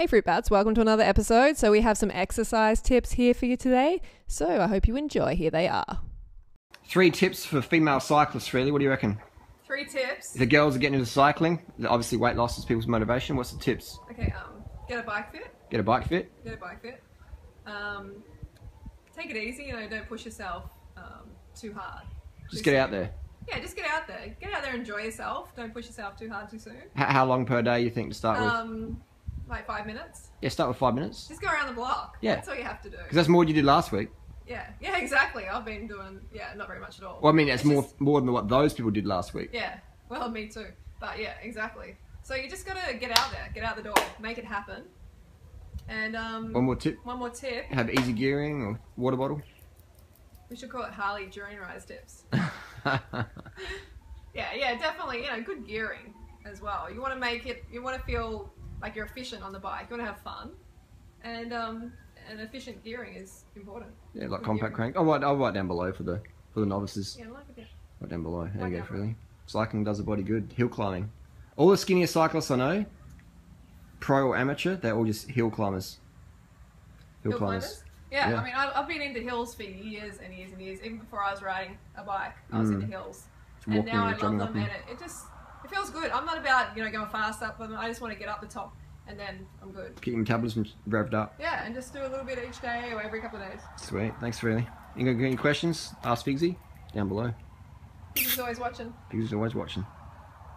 Hey Fruit Bats, welcome to another episode. So we have some exercise tips here for you today. So I hope you enjoy. Here they are. 3 tips for female cyclists, really. What do you reckon? 3 tips? If the girls are getting into cycling, obviously weight loss is people's motivation. What's the tips? Okay, get a bike fit. Get a bike fit? Get a bike fit. Take it easy, you know, don't push yourself too hard. Just get out there. Yeah, just get out there. Get out there and enjoy yourself. Don't push yourself too hard too soon. How long per day you think to start with? Like 5 minutes. Yeah, start with 5 minutes. Just go around the block. Yeah. That's all you have to do. Because that's more than you did last week. Yeah. Yeah, exactly. I've been doing, yeah, not very much at all. Well, I mean, that's more than what those people did last week. Yeah. Well, me too. But yeah, exactly. So you just got to get out there. Get out the door. Make it happen. And one more tip. One more tip. Have easy gearing or water bottle. We should call it Harley during rise tips. Yeah, definitely. You know, good gearing as well. You want to make it, you want to feel like you're efficient on the bike. You want to have fun, and efficient gearing is important. Yeah, like good compact gearing. Crank. I'll write down below for the novices. Yeah, like it. Write down below. There you go, really. Cycling does the body good. Hill climbing. All the skinnier cyclists I know, pro or amateur, they're all just hill climbers. Hill climbers? Yeah, I mean, I've been into hills for years and years and years. Even before I was riding a bike, I was into hills. And now I love them, and it feels good. I'm not about, you know, going fast up them. I just want to get up the top, and then I'm good. Keep your metabolism revved up. Yeah, and just do a little bit each day or every couple of days. Sweet. Thanks, really. You got any questions? Ask Figsy down below. Figsy's always watching.